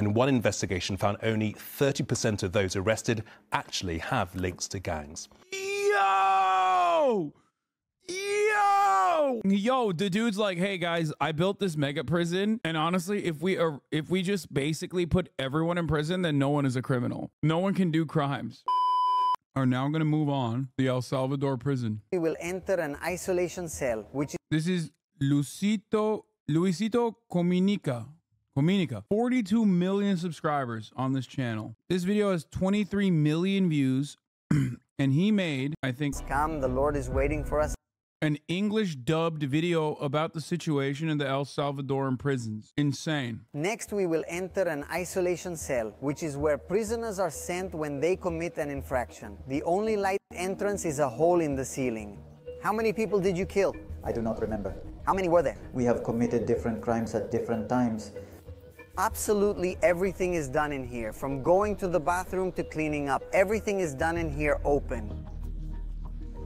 and one investigation found only 30% of those arrested actually have links to gangs. Yo, the dude's like, hey guys, I built this mega prison, and honestly, if we just basically put everyone in prison, then no one is a criminal. No one can do crimes. Are now going to move on the El Salvador prison. We will enter an isolation cell, which is this is Luisito Comunica. 42 million subscribers on this channel. This video has 23 million views, and he made, I think, "Come, the Lord is waiting for us," an English dubbed video about the situation in the El Salvadoran prisons. Insane. Next, we will enter an isolation cell, which is where prisoners are sent when they commit an infraction. The only light entrance is a hole in the ceiling. How many people did you kill? I do not remember. How many were there? We have committed different crimes at different times. Absolutely everything is done in here, from going to the bathroom to cleaning up. Everything is done in here open.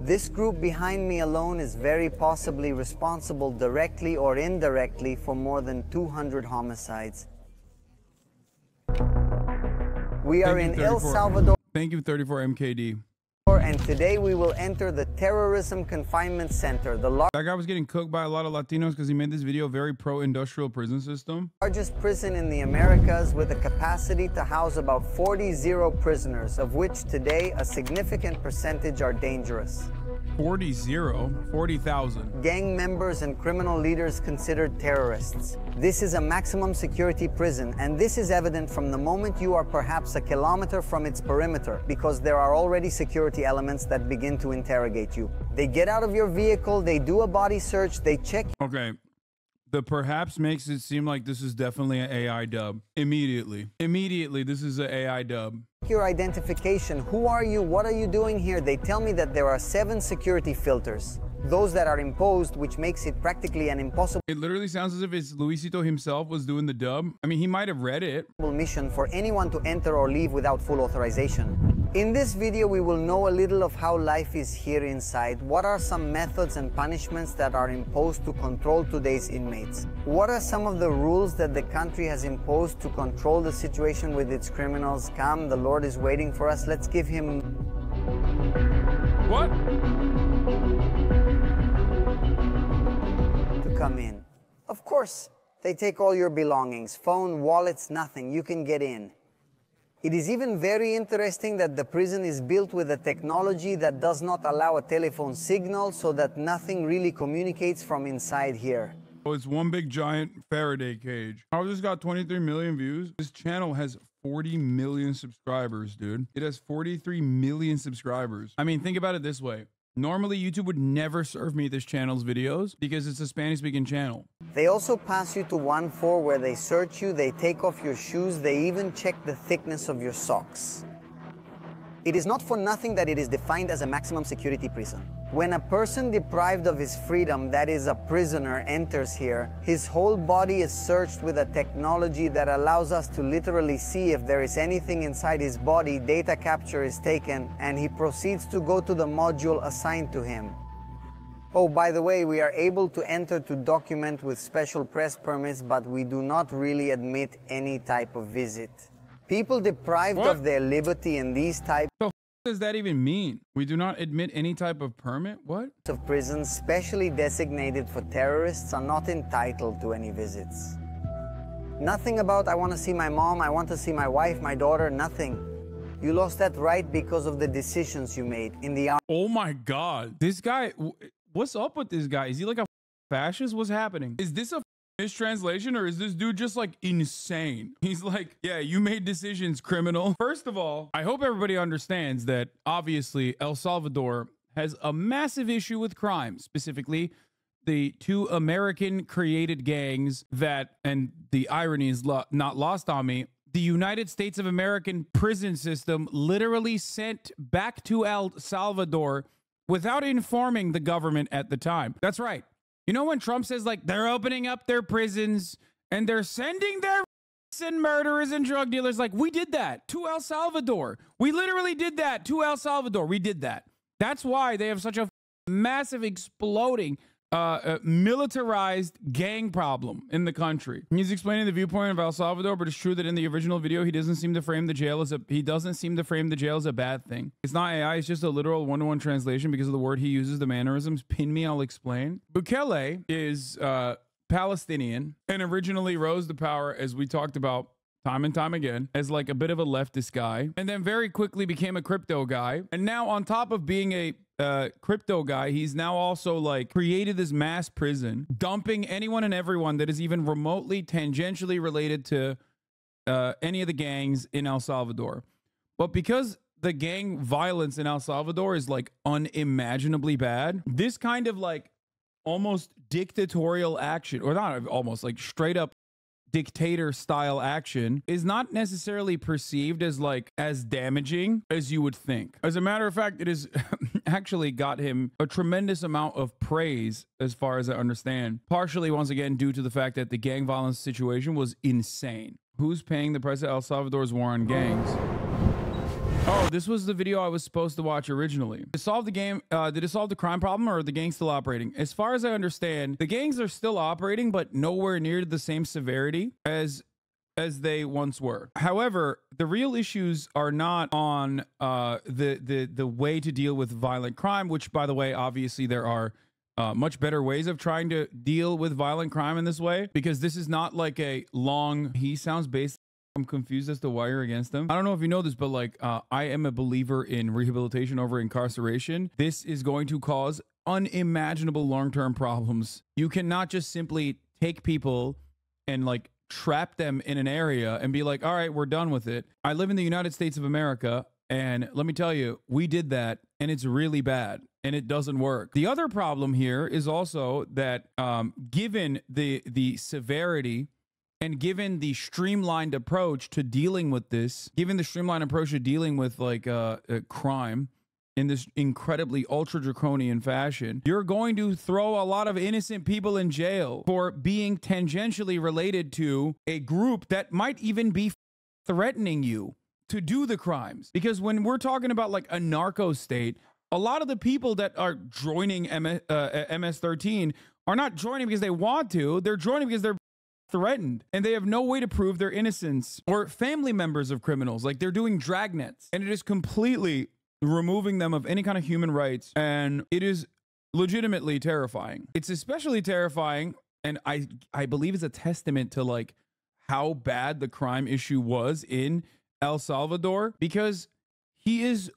This group behind me alone is very possibly responsible directly or indirectly for more than 200 homicides. We are in El Salvador. Thank you, 34 MKD. And today we will enter the terrorism confinement center. That guy was getting cooked by a lot of Latinos because he made this video very pro-industrial prison system. Largest prison in the Americas, with a capacity to house about 40 prisoners, of which today a significant percentage are dangerous. 40,000. Gang members and criminal leaders considered terrorists. This is a maximum security prison, and this is evident from the moment you are perhaps a kilometer from its perimeter, because there are already security elements that begin to interrogate you. They get out of your vehicle, they do a body search, they check. Okay. The perhaps makes it seem like this is definitely an AI dub. Immediately, this is an AI dub. Your identification, who are you, what are you doing here? They tell me that there are 7 security filters. Those that are imposed, which makes it practically an impossible... It literally sounds as if it's Luisito himself was doing the dub. I mean, he might have read it. ...mission for anyone to enter or leave without full authorization. In this video, we will know a little of how life is here inside. What are some methods and punishments that are imposed to control today's inmates? What are some of the rules that the country has imposed to control the situation with its criminals? Come, the Lord is waiting for us. Let's give him... What? Come in. Of course, they take all your belongings, phone, wallets, nothing. You can get in. It is even very interesting that the prison is built with a technology that does not allow a telephone signal, so that nothing really communicates from inside here. Oh, it's one big giant Faraday cage. How this got 23 million views? This channel has 40 million subscribers, dude. It has 43 million subscribers. I mean, think about it this way. Normally, YouTube would never serve me this channel's videos because it's a Spanish-speaking channel. They also pass you to 1-4, where they search you, they take off your shoes, they even check the thickness of your socks. It is not for nothing that it is defined as a maximum security prison. When a person deprived of his freedom, that is a prisoner, enters here, his whole body is searched with a technology that allows us to literally see if there is anything inside his body. Data capture is taken, and he proceeds to go to the module assigned to him. Oh, by the way, we are able to enter to document with special press permits, but we do not really admit any type of visit. People deprived of their liberty in these types... So what does that even mean? We do not admit any type of permit? What? ...of prisons specially designated for terrorists are not entitled to any visits. Nothing about, I want to see my mom, I want to see my wife, my daughter, nothing. You lost that right because of the decisions you made in the... Oh my God. This guy... What's up with this guy? Is he like a fascist? What's happening? Is this a... mistranslation, or is this dude just like insane? He's like, yeah, you made decisions, criminal. First of all, I hope everybody understands that obviously El Salvador has a massive issue with crime, specifically the 2 American created gangs that, and the irony is not lost on me, the United States of American prison system literally sent back to El Salvador without informing the government at the time. That's right. You know when Trump says, like, they're opening up their prisons and they're sending their and murderers and drug dealers, like, we did that to El Salvador. We literally did that to El Salvador. We did that. That's why they have such a massive exploding militarized gang problem in the country. He's explaining the viewpoint of El Salvador, but it's true that in the original video, he doesn't seem to frame the jail as a bad thing. It's not AI, it's just a literal one-to-one translation because of the word he uses, the mannerisms. Pin me, I'll explain. Bukele is Palestinian and originally rose to power, as we talked about time and time again, as like a bit of a leftist guy, and then very quickly became a crypto guy. And now on top of being a crypto guy, he's now also like created this mass prison, dumping anyone and everyone that is even remotely tangentially related to any of the gangs in El Salvador. But because the gang violence in El Salvador is like unimaginably bad, this kind of like almost dictatorial action, or not almost, like straight up dictator style action, is not necessarily perceived as like as damaging as you would think. As a matter of fact, it is actually got him a tremendous amount of praise, as far as I understand, partially once again due to the fact that the gang violence situation was insane. Who's paying the price of El Salvador's war on gangs? Oh, this was the video I was supposed to watch originally. It solved the game. Did it solve the crime problem, or are the gangs still operating? As far as I understand, the gangs are still operating, but nowhere near the same severity as they once were. However, the real issues are not on the way to deal with violent crime, which, by the way, obviously there are much better ways of trying to deal with violent crime in this way, because this is not like a long... He sounds based... I'm confused as to why you're against them. I don't know if you know this, but like, I am a believer in rehabilitation over incarceration. This is going to cause unimaginable long-term problems. You cannot just simply take people and like trap them in an area and be like, all right, we're done with it. I live in the United States of America, and let me tell you, we did that and it's really bad and it doesn't work. The other problem here is also that given the severity and given the streamlined approach to dealing with this, given the streamlined approach to dealing with like crime in this incredibly ultra draconian fashion, you're going to throw a lot of innocent people in jail for being tangentially related to a group that might even be threatening you to do the crimes. Because when we're talking about like a narco state, a lot of the people that are joining MS-13 are not joining because they want to. They're joining because they're threatened, and they have no way to prove their innocence, or family members of criminals. Like, they're doing dragnets, and it is completely removing them of any kind of human rights, and it is legitimately terrifying. It's especially terrifying, and I believe is a testament to like how bad the crime issue was in El Salvador, because he is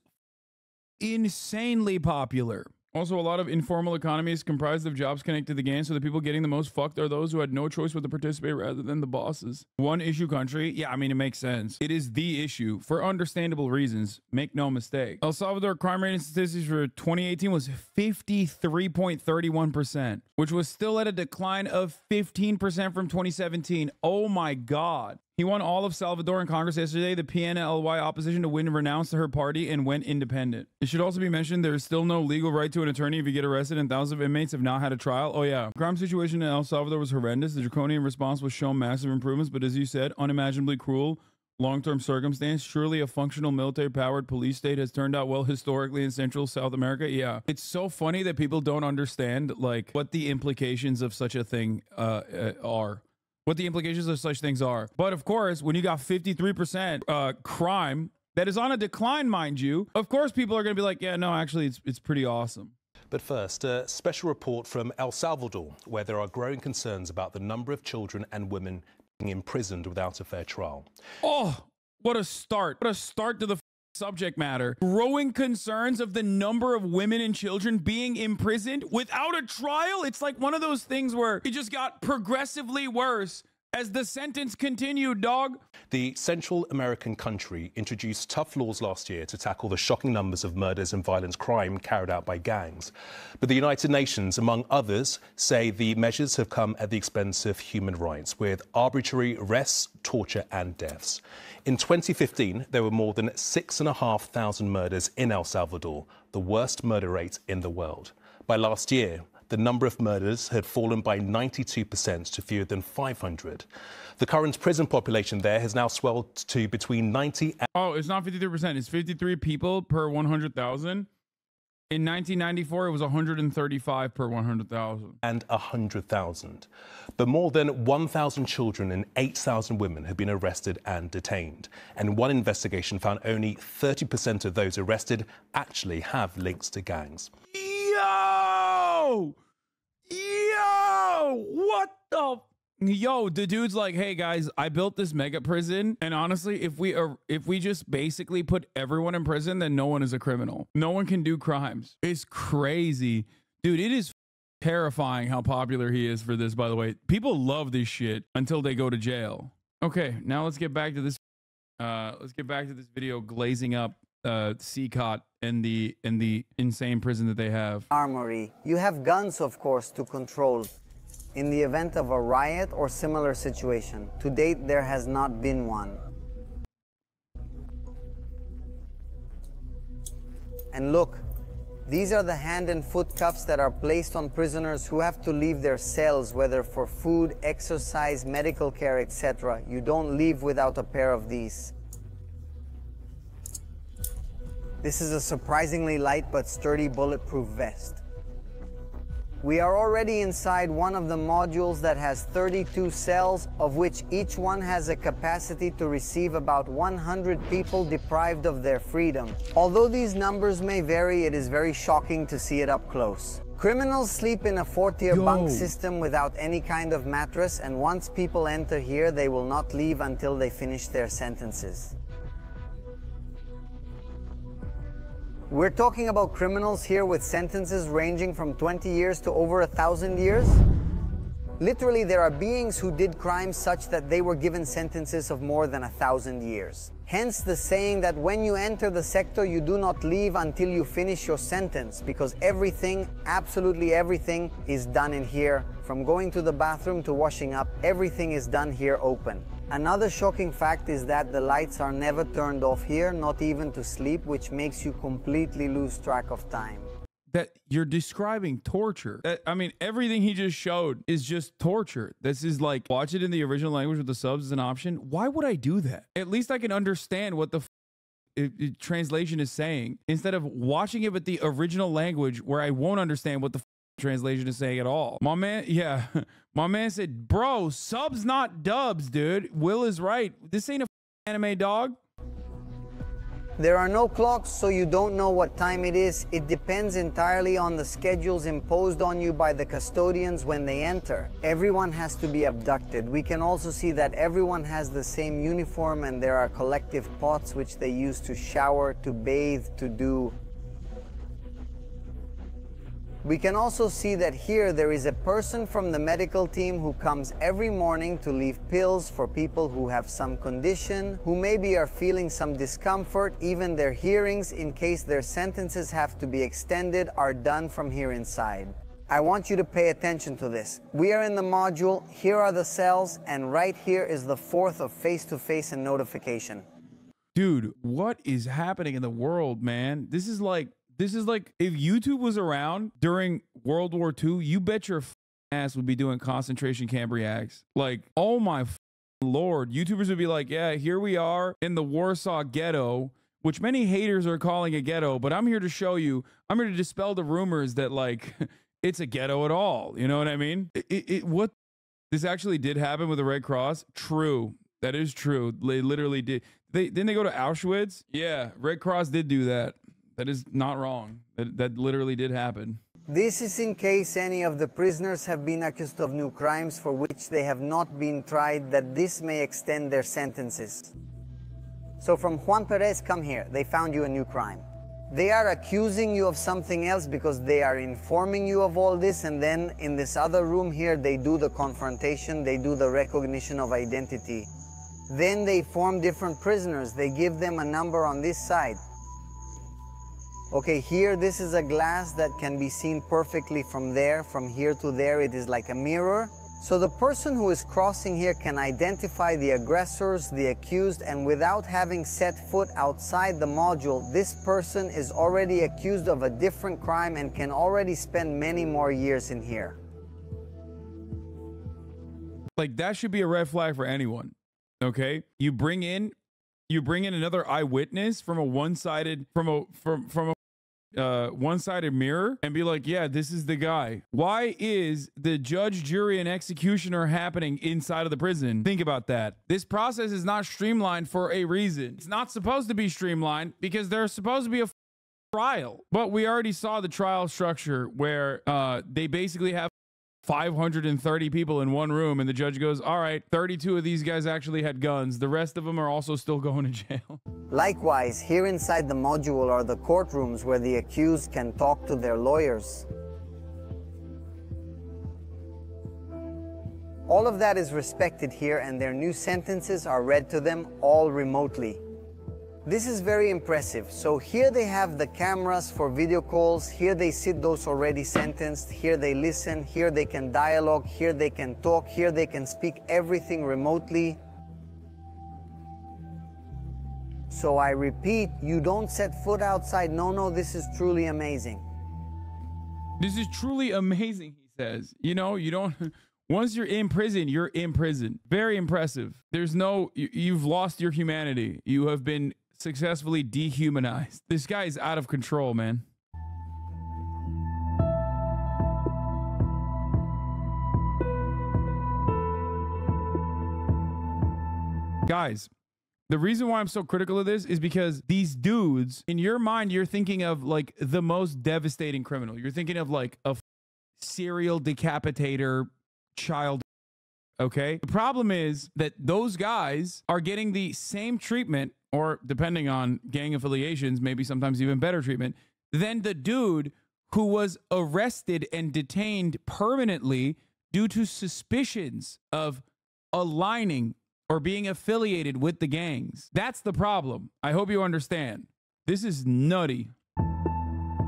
insanely popular. Also, a lot of informal economies comprised of jobs connected to the game, so the people getting the most fucked are those who had no choice but to participate rather than the bosses. One issue country? Yeah, I mean, it makes sense. It is the issue for understandable reasons. Make no mistake. El Salvador crime rate and statistics for 2018 was 53.31%, which was still at a decline of 15% from 2017. Oh my God. He won all of Salvador in Congress yesterday. The PNLY opposition to win renounced her party and went independent. It should also be mentioned there is still no legal right to an attorney if you get arrested, and thousands of inmates have not had a trial. Oh yeah. The crime situation in El Salvador was horrendous. The draconian response was shown massive improvements, but as you said, unimaginably cruel long-term circumstance. Surely a functional military-powered police state has turned out well historically in Central South America. Yeah. It's so funny that people don't understand like what the implications of such a thing are. What the implications of such things are. But of course, when you got 53% crime that is on a decline, mind you, of course people are going to be like, yeah, no, actually, it's pretty awesome. But first, a special report from El Salvador, where there are growing concerns about the number of children and women being imprisoned without a fair trial. Oh, what a start. What a start to the subject matter. Growing concerns of the number of women and children being imprisoned without a trial. It's like one of those things where it just got progressively worse as the sentence continued, dog. The Central American country introduced tough laws last year to tackle the shocking numbers of murders and violent crime carried out by gangs. But the United Nations, among others, say the measures have come at the expense of human rights, with arbitrary arrests, torture and deaths. In 2015, there were more than 6,500 murders in El Salvador, the worst murder rate in the world. By last year, the number of murders had fallen by 92% to fewer than 500. The current prison population there has now swelled to between 90 and... Oh, it's not 53%. It's 53 people per 100,000. In 1994, it was 135 per 100,000. And 100,000. But more than 1,000 children and 8,000 women have been arrested and detained. And one investigation found only 30% of those arrested actually have links to gangs. Yo! Yo! What the... Yo, the dude's like, hey guys, I built this mega prison, and honestly, if we just basically put everyone in prison, then no one is a criminal. No one can do crimes. It's crazy. Dude, it is terrifying how popular he is for this, by the way. People love this shit until they go to jail. Okay, now let's get back to this video glazing up CCOT and the insane prison that they have. Armory. You have guns, of course, to control in the event of a riot or similar situation. To date, there has not been one. And look, these are the hand and foot cuffs that are placed on prisoners who have to leave their cells, whether for food, exercise, medical care, etc. You don't leave without a pair of these. This is a surprisingly light but sturdy bulletproof vest. We are already inside one of the modules that has 32 cells, of which each one has a capacity to receive about 100 people deprived of their freedom. Although these numbers may vary, it is very shocking to see it up close. Criminals sleep in a four-tier bunk system without any kind of mattress, and once people enter here, they will not leave until they finish their sentences. We're talking about criminals here with sentences ranging from 20 years to over 1,000 years. Literally, there are beings who did crimes such that they were given sentences of more than 1,000 years. Hence the saying that when you enter the sector, you do not leave until you finish your sentence, because everything, absolutely everything, is done in here. From going to the bathroom to washing up, everything is done here open. Another shocking fact is that the lights are never turned off here, not even to sleep, which makes you completely lose track of time. That you're describing torture. I mean, everything he just showed is just torture. This is like, watch it in the original language with the subs as an option. Why would I do that? At least I can understand what the translation is saying, instead of watching it with the original language where I won't understand what the translation is saying at all. My man, yeah, my man said, bro, subs not dubs, dude. Will is right. This ain't a anime, dog. There are no clocks, so you don't know what time it is. It depends entirely on the schedules imposed on you by the custodians when they enter. Everyone has to be abducted. We can also see that everyone has the same uniform, and there are collective pots which they use to shower, to bathe, to do. We can also see that here there is a person from the medical team who comes every morning to leave pills for people who have some condition, who maybe are feeling some discomfort. Even their hearings, in case their sentences have to be extended, are done from here inside. I want you to pay attention to this. We are in the module, here are the cells, and right here is the fourth of face-to-face and notification. Dude, what is happening in the world, man? This is like if YouTube was around during World War II, you bet your ass would be doing concentration camp reacts. Like, oh my Lord, YouTubers would be like, yeah, here we are in the Warsaw ghetto, which many haters are calling a ghetto, but I'm here to show you, I'm here to dispel the rumors that like, it's a ghetto at all. You know what I mean? What this actually did happen with the Red Cross. True. That is true. They literally did. Didn't they go to Auschwitz? Yeah. Red Cross did do that. That is not wrong. That literally did happen. This is in case any of the prisoners have been accused of new crimes for which they have not been tried, that this may extend their sentences. So from Juan Perez, come here. They found you a new crime. They are accusing you of something else because they are informing you of all this, and then in this other room here, they do the confrontation, they do the recognition of identity. Then they form different prisoners. They give them a number on this side. Okay, here this is a glass that can be seen perfectly from there. From here to there, it is like a mirror. So the person who is crossing here can identify the aggressors, the accused, and without having set foot outside the module, this person is already accused of a different crime and can already spend many more years in here. Like, that should be a red flag for anyone, okay? You bring in another eyewitness from a one-sided, from a one-sided mirror and be like, yeah, this is the guy. Why is the judge, jury, and executioner happening inside of the prison? Think about that. This process is not streamlined for a reason. It's not supposed to be streamlined because there's supposed to be a trial. But we already saw the trial structure where they basically have 530 people in one room, and the judge goes, all right, 32 of these guys actually had guns. The rest of them are also still going to jail. Likewise, here inside the module are the courtrooms where the accused can talk to their lawyers. All of that is respected here, and their new sentences are read to them all remotely. This is very impressive. So here they have the cameras for video calls. Here they sit those already sentenced. Here they listen. Here they can dialogue. Here they can talk. Here they can speak everything remotely. So I repeat, you don't set foot outside. No, this is truly amazing. This is truly amazing, he says. You know, you don't... Once you're in prison, you're in prison. Very impressive. There's no... You've lost your humanity. You have been... successfully dehumanized. This guy is out of control, man. Guys, the reason why I'm so critical of this is because these dudes, in your mind, you're thinking of like the most devastating criminal. You're thinking of like a serial decapitator child. Okay. The problem is that those guys are getting the same treatment, or depending on gang affiliations, maybe sometimes even better treatment, than the dude who was arrested and detained permanently due to suspicions of aligning or being affiliated with the gangs. That's the problem. I hope you understand. This is nutty.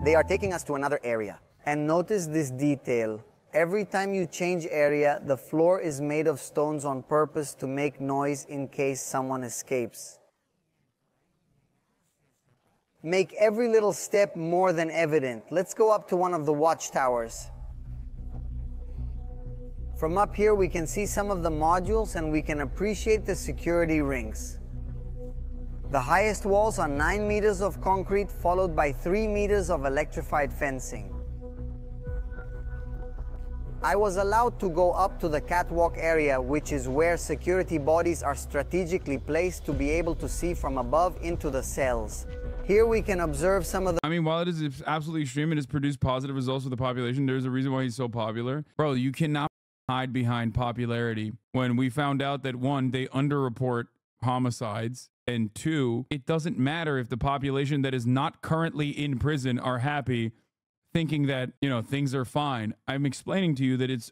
They are taking us to another area. And notice this detail. Every time you change area, the floor is made of stones on purpose to make noise in case someone escapes. Make every little step more than evident. Let's go up to one of the watchtowers. From up here, we can see some of the modules and we can appreciate the security rings. The highest walls are 9 meters of concrete, followed by 3 meters of electrified fencing. I was allowed to go up to the catwalk area, which is where security bodies are strategically placed to be able to see from above into the cells. Here we can observe some of the... I mean, while it is absolutely extreme, it has produced positive results for the population. There's a reason why he's so popular. Bro, you cannot hide behind popularity when we found out that 1, they underreport homicides, and 2, it doesn't matter if the population that is not currently in prison are happy, thinking that, you know, things are fine. I'm explaining to you that it's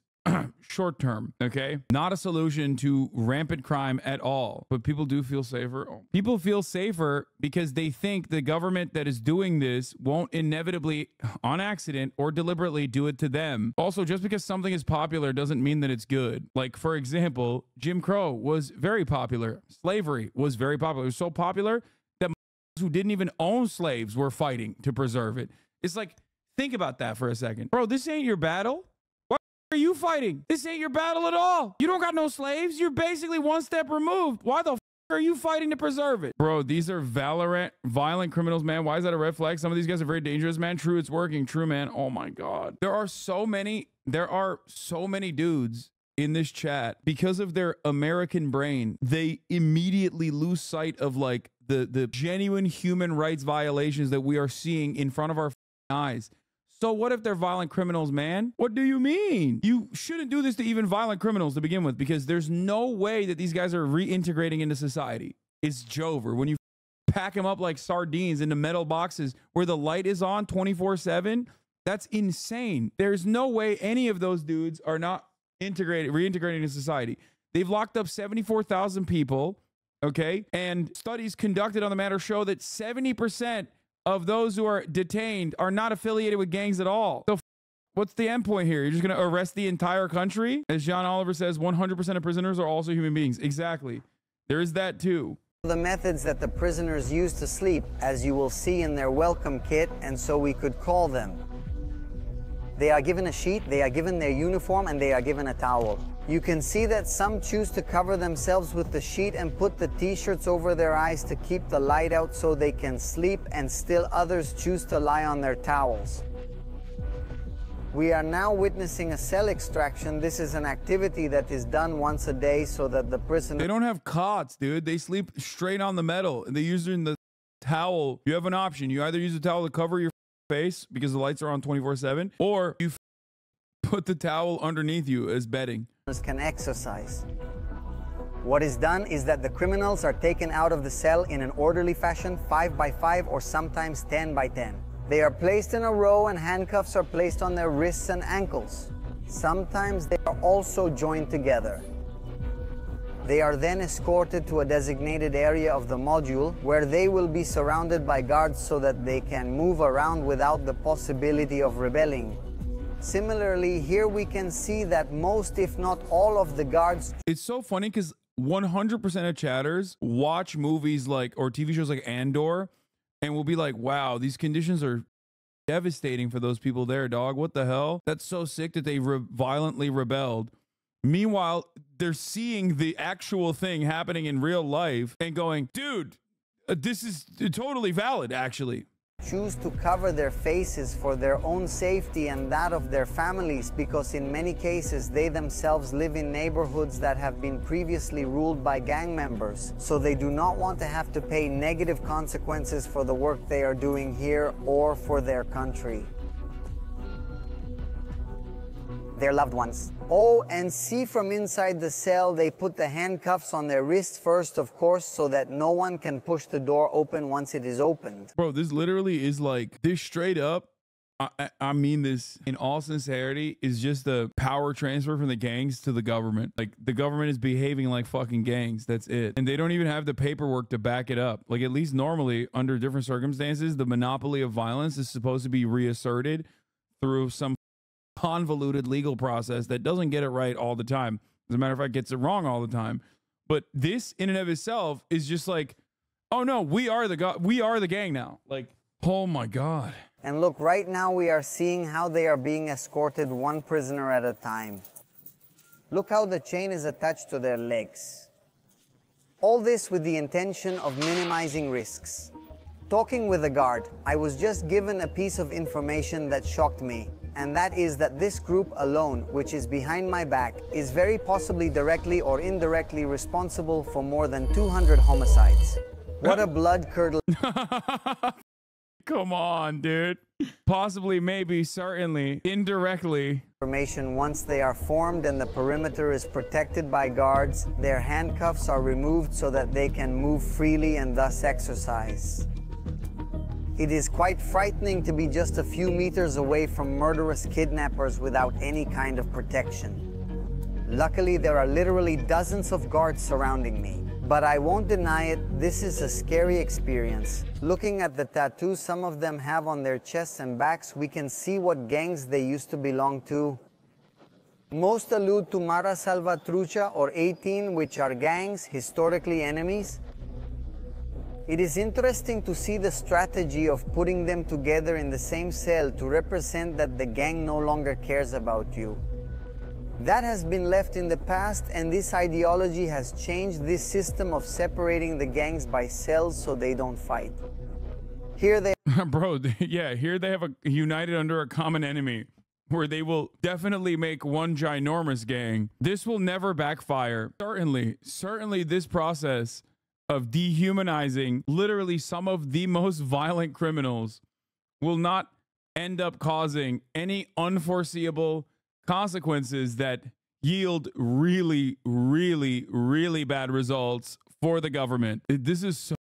short term, okay? Not a solution to rampant crime at all. But people do feel safer. People feel safer because they think the government that is doing this won't inevitably, on accident or deliberately, do it to them. Also, just because something is popular doesn't mean that it's good. Like, for example, Jim Crow was very popular. Slavery was very popular. It was so popular that who didn't even own slaves were fighting to preserve it. It's like... think about that for a second. Bro, this ain't your battle. Why are you fighting? This ain't your battle at all. You don't got no slaves. You're basically one step removed. Why the are you fighting to preserve it? Bro, these are violent criminals, man. Why is that a red flag? Some of these guys are very dangerous, man. True, it's working. True, man. Oh my God. There are so many dudes in this chat. Because of their American brain, they immediately lose sight of like the genuine human rights violations that we are seeing in front of our eyes. So what if they're violent criminals, man? What do you mean? You shouldn't do this to even violent criminals to begin with, because there's no way that these guys are reintegrating into society. It's Jover. When you pack them up like sardines into metal boxes where the light is on 24/7, that's insane. There's no way any of those dudes are not reintegrating into society. They've locked up 74,000 people, okay? And studies conducted on the matter show that 70% of those who are detained are not affiliated with gangs at all. So what's the end point here? You're just going to arrest the entire country? As John Oliver says, 100% of prisoners are also human beings. Exactly. There is that too. The methods that the prisoners use to sleep, as you will see in their welcome kit, and so we could call them. They are given a sheet, they are given their uniform, and they are given a towel. You can see that some choose to cover themselves with the sheet and put the t-shirts over their eyes to keep the light out so they can sleep, and still others choose to lie on their towels. We are now witnessing a cell extraction. This is an activity that is done once a day so that the prisoner... They don't have cots, dude. They sleep straight on the metal, and they use it in the towel. You have an option. You either use a towel to cover your face because the lights are on 24/7, or you put the towel underneath you as bedding. Can exercise. What is done is that the criminals are taken out of the cell in an orderly fashion, 5 by 5 or sometimes 10 by 10. They are placed in a row and handcuffs are placed on their wrists and ankles. Sometimes they are also joined together. They are then escorted to a designated area of the module where they will be surrounded by guards so that they can move around without the possibility of rebelling. Similarly, here we can see that most, if not all, of the guards... It's so funny because 100% of chatters watch movies like, or TV shows like Andor, and will be like, wow, these conditions are devastating for those people there, dog. What the hell? That's so sick that they violently rebelled. Meanwhile, they're seeing the actual thing happening in real life and going, dude, this is totally valid, actually. Choose to cover their faces for their own safety and that of their families, because in many cases, they themselves live in neighborhoods that have been previously ruled by gang members. So they do not want to have to pay negative consequences for the work they are doing here or for their country. Their loved ones. Oh, and see from inside the cell, they put the handcuffs on their wrists first, of course, so that no one can push the door open once it is opened. Bro, this literally is like, this straight up, I mean this in all sincerity, is just the power transfer from the gangs to the government. Like, the government is behaving like fucking gangs, that's it. And they don't even have the paperwork to back it up. Like, at least normally, under different circumstances, the monopoly of violence is supposed to be reasserted through some convoluted legal process that doesn't get it right all the time. As a matter of fact, gets it wrong all the time. But this in and of itself is just like, oh no, we are the gang now. Like, oh my God. And look, right now we are seeing how they are being escorted one prisoner at a time. Look how the chain is attached to their legs. All this with the intention of minimizing risks. Talking with a guard, I was just given a piece of information that shocked me. And that is that this group alone, which is behind my back, is very possibly directly or indirectly responsible for more than 200 homicides. What a blood-curdling... Come on, dude. Possibly, maybe, certainly, indirectly. Information. Once they are formed and the perimeter is protected by guards, their handcuffs are removed so that they can move freely and thus exercise. It is quite frightening to be just a few meters away from murderous kidnappers without any kind of protection. Luckily, there are literally dozens of guards surrounding me. But I won't deny it, this is a scary experience. Looking at the tattoos some of them have on their chests and backs, we can see what gangs they used to belong to. Most allude to Mara Salvatrucha or 18, which are gangs, historically enemies. It is interesting to see the strategy of putting them together in the same cell to represent that the gang no longer cares about you. That has been left in the past, and this ideology has changed this system of separating the gangs by cells so they don't fight. Here they... Bro, yeah, here they have a united under a common enemy where they will definitely make one ginormous gang. This will never backfire. Certainly this process of dehumanizing literally some of the most violent criminals will not end up causing any unforeseeable consequences that yield really, really, really bad results for the government. This is so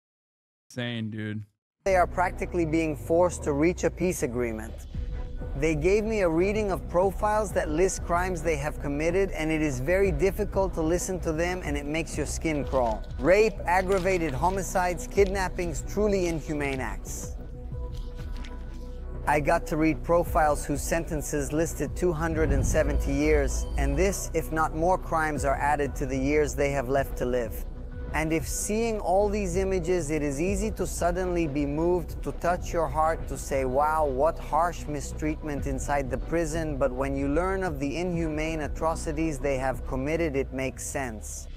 insane, dude. They are practically being forced to reach a peace agreement. They gave me a reading of profiles that list crimes they have committed, and it is very difficult to listen to them, and it makes your skin crawl. Rape, aggravated homicides, kidnappings, truly inhumane acts. I got to read profiles whose sentences listed 270 years, and this, if not more crimes, are added to the years they have left to live. And if seeing all these images, it is easy to suddenly be moved, to touch your heart, to say, wow, what harsh mistreatment inside the prison. But when you learn of the inhumane atrocities they have committed, it makes sense.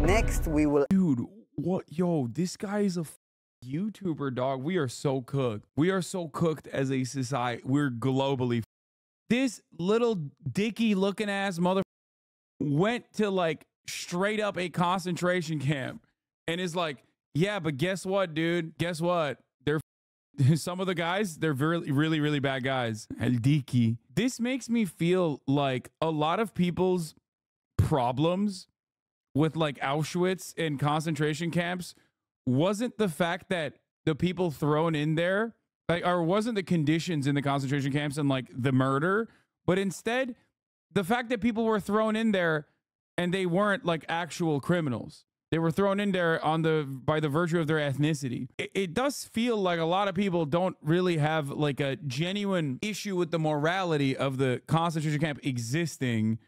Next, we will... Dude, what? Yo, this guy is a YouTuber, dog. We are so cooked. We are so cooked as a society. We're globally. This little dicky looking ass mother went to like straight up a concentration camp and is like, yeah, but guess what, dude? Guess what? They're some of the guys, they're really, really, really bad guys. El Dicky. This makes me feel like a lot of people's problems with like Auschwitz and concentration camps wasn't the fact that the people thrown in there, like, or wasn't the conditions in the concentration camps and like the murder, but instead the fact that people were thrown in there and they weren't like actual criminals. They were thrown in there on the, by the virtue of their ethnicity. It does feel like a lot of people don't really have like a genuine issue with the morality of the concentration camp existing,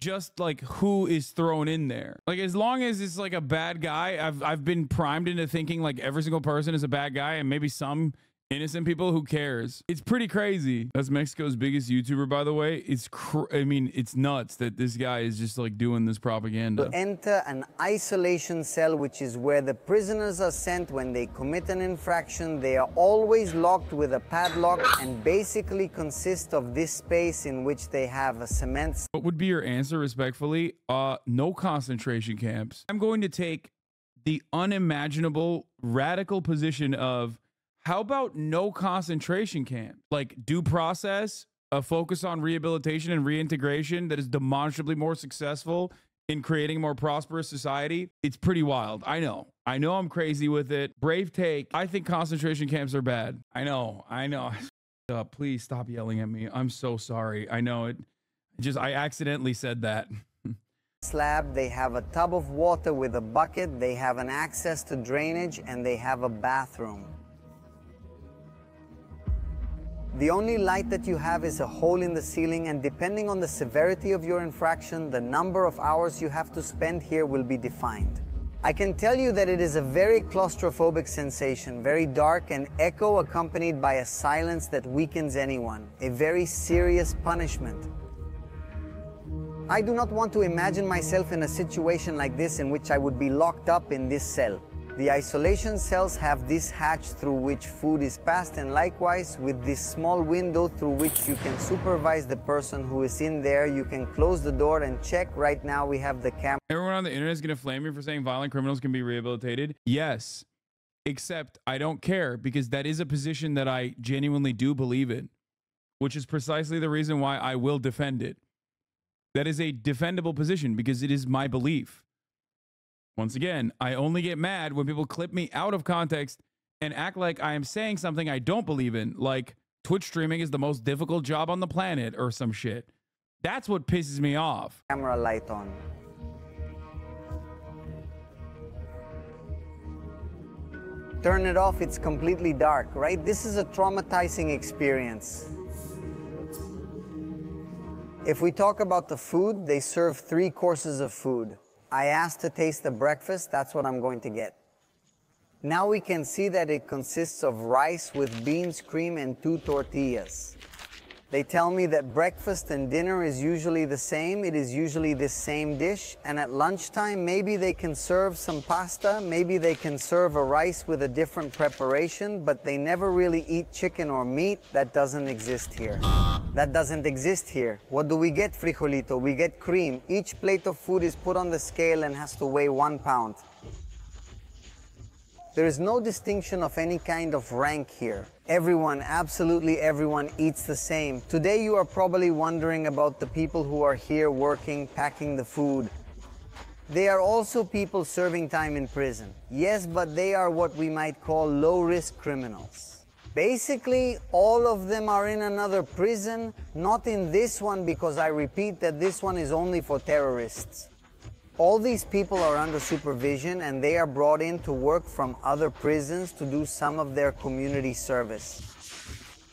just like who is thrown in there. Like, as long as it's like a bad guy, I've been primed into thinking like every single person is a bad guy, and maybe some innocent people, who cares? It's pretty crazy. That's Mexico's biggest YouTuber, by the way. It's I mean, it's nuts that this guy is just like doing this propaganda. Enter an isolation cell, which is where the prisoners are sent when they commit an infraction. They are always locked with a padlock and basically consist of this space in which they have a cement. What would be your answer respectfully? No concentration camps. I'm going to take the unimaginable radical position of, how about no concentration camp? Like due process, a focus on rehabilitation and reintegration that is demonstrably more successful in creating a more prosperous society. It's pretty wild. I know I'm crazy with it. Brave take. I think concentration camps are bad. I know. Please stop yelling at me. I'm so sorry. I know it. Just, I accidentally said that. Slab, they have a tub of water with a bucket. They have an access to drainage and they have a bathroom. The only light that you have is a hole in the ceiling, and depending on the severity of your infraction, the number of hours you have to spend here will be defined. I can tell you that it is a very claustrophobic sensation, very dark and echo accompanied by a silence that weakens anyone, a very serious punishment. I do not want to imagine myself in a situation like this in which I would be locked up in this cell. The isolation cells have this hatch through which food is passed, and likewise with this small window through which you can supervise the person who is in there. You can close the door and check. Right now we have the camera. Everyone on the internet is going to flame me for saying violent criminals can be rehabilitated. Yes, except I don't care, because that is a position that I genuinely do believe in, which is precisely the reason why I will defend it. That is a defendable position because it is my belief. Once again, I only get mad when people clip me out of context and act like I am saying something I don't believe in, like Twitch streaming is the most difficult job on the planet or some shit. That's what pisses me off. Camera light on. Turn it off, it's completely dark, right? This is a traumatizing experience. If we talk about the food, they serve 3 courses of food. I asked to taste the breakfast, that's what I'm going to get. Now we can see that it consists of rice with beans, cream, and 2 tortillas. They tell me that breakfast and dinner is usually the same. It is usually this same dish. And at lunchtime, maybe they can serve some pasta. Maybe they can serve a rice with a different preparation, but they never really eat chicken or meat. That doesn't exist here. That doesn't exist here. What do we get, frijolito? We get cream. Each plate of food is put on the scale and has to weigh 1 pound. There is no distinction of any kind of rank here. Everyone, absolutely everyone, eats the same. Today you are probably wondering about the people who are here working, packing the food. They are also people serving time in prison. Yes, but they are what we might call low-risk criminals. Basically, all of them are in another prison, not in this one, because I repeat that this one is only for terrorists. All these people are under supervision and they are brought in to work from other prisons to do some of their community service.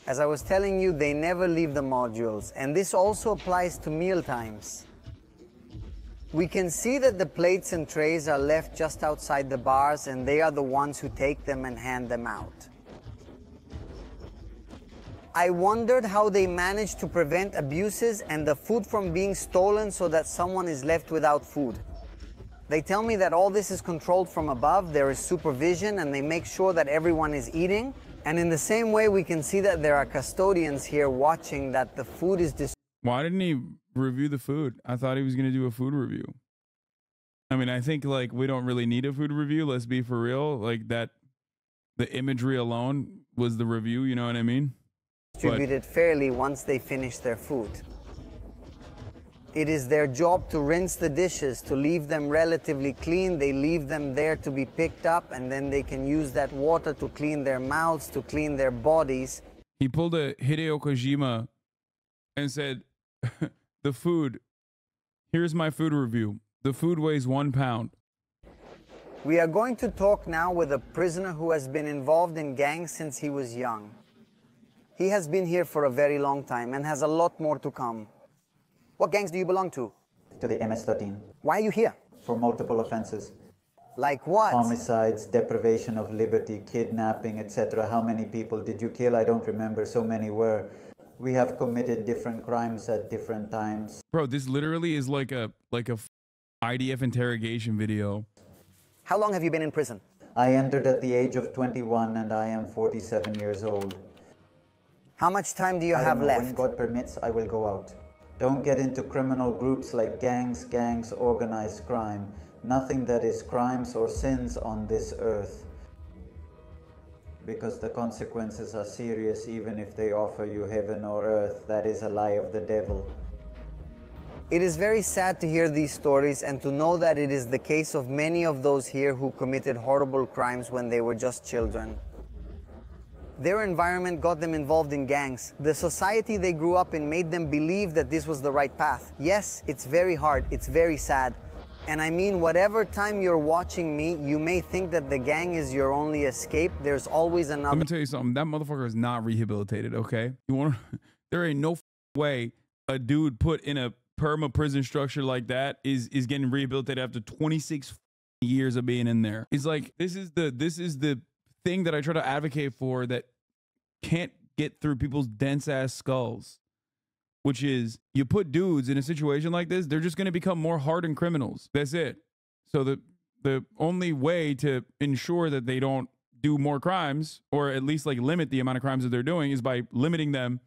As I was telling you, they never leave the modules, and this also applies to meal times. We can see that the plates and trays are left just outside the bars, and they are the ones who take them and hand them out. I wondered how they managed to prevent abuses and the food from being stolen so that someone is left without food. They tell me that all this is controlled from above, there is supervision, and they make sure that everyone is eating. And in the same way, we can see that there are custodians here watching that the food is distributed. Why didn't he review the food? I thought he was going to do a food review. I mean, I think like we don't really need a food review. Let's be for real. Like that, the imagery alone was the review. You know what I mean? Distributed fairly once they finish their food. It is their job to rinse the dishes, to leave them relatively clean. They leave them there to be picked up, and then they can use that water to clean their mouths, to clean their bodies. He pulled a Hideo Kojima and said, the food, here's my food review. The food weighs 1 pound. We are going to talk now with a prisoner who has been involved in gangs since he was young. He has been here for a very long time and has a lot more to come. What gangs do you belong to? To the MS-13. Why are you here? For multiple offenses. Like what? Homicides, deprivation of liberty, kidnapping, etc. How many people did you kill? I don't remember. So many were. We have committed different crimes at different times. Bro, this literally is like a IDF interrogation video. How long have you been in prison? I entered at the age of 21 and I am 47 years old. How much time do you have left? When God permits, I will go out. Don't get into criminal groups like gangs, organized crime. Nothing that is crimes or sins on this earth. Because the consequences are serious even if they offer you heaven or earth. That is a lie of the devil. It is very sad to hear these stories and to know that it is the case of many of those here who committed horrible crimes when they were just children. Their environment got them involved in gangs. The society they grew up in made them believe that this was the right path. Yes, it's very hard, it's very sad. And I mean, whatever time you're watching me, you may think that the gang is your only escape. There's always another. Let me tell you something, that motherfucker is not rehabilitated, okay? You want to, there ain't no way a dude put in a perma prison structure like that is getting rehabilitated after 26 years of being in there. It's like, this is the thing that I try to advocate for that can't get through people's dense ass skulls, which is you put dudes in a situation like this, they're just going to become more hardened criminals. That's it. So the only way to ensure that they don't do more crimes, or at least like limit the amount of crimes that they're doing, is by limiting them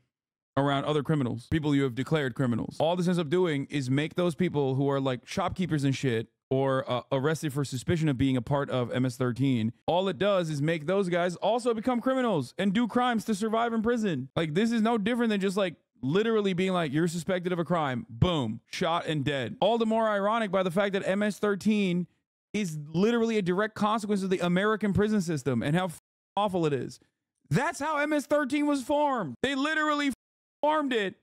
around other criminals, people you have declared criminals. All this ends up doing is make those people who are like shopkeepers and shit, or arrested for suspicion of being a part of MS-13, all it does is make those guys also become criminals and do crimes to survive in prison. Like, this is no different than just like literally being like, you're suspected of a crime, boom, shot and dead. All the more ironic by the fact that MS-13 is literally a direct consequence of the American prison system and how awful it is. That's how MS-13 was formed. They literally formed it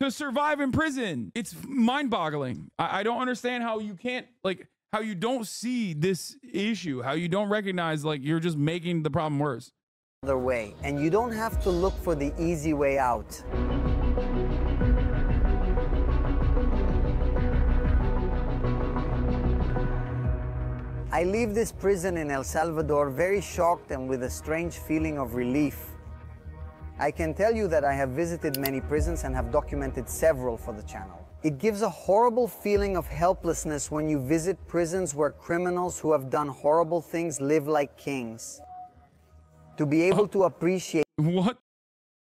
to survive in prison. It's mind-boggling. I don't understand how you can't, like, how you don't see this issue, how you don't recognize, like, you're just making the problem worse. Other way, and you don't have to look for the easy way out. I leave this prison in El Salvador very shocked and with a strange feeling of relief. I can tell you that I have visited many prisons and have documented several for the channel. It gives a horrible feeling of helplessness when you visit prisons where criminals who have done horrible things live like kings. To be able to appreciate...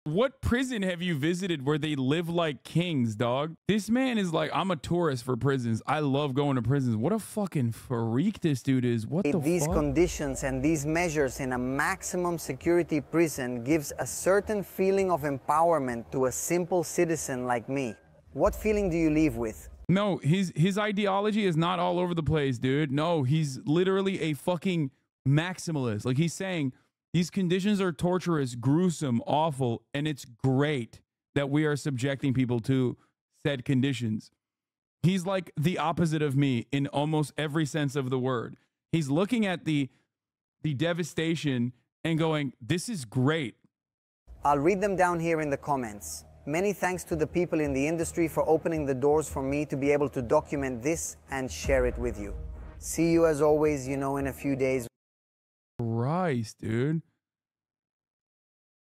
What prison have you visited where they live like kings, dog? This man is like, I'm a tourist for prisons. I love going to prisons. What a fucking freak this dude is. What the fuck? These conditions and these measures in a maximum security prison gives a certain feeling of empowerment to a simple citizen like me. What feeling do you leave with? No, his ideology is not all over the place, dude. No, he's literally a fucking maximalist. Like, he's saying... these conditions are torturous, gruesome, awful, and it's great that we are subjecting people to said conditions. He's like the opposite of me in almost every sense of the word. He's looking at the devastation and going, this is great. I'll read them down here in the comments. Many thanks to the people in the industry for opening the doors for me to be able to document this and share it with you. See you as always, in a few days. Christ, dude.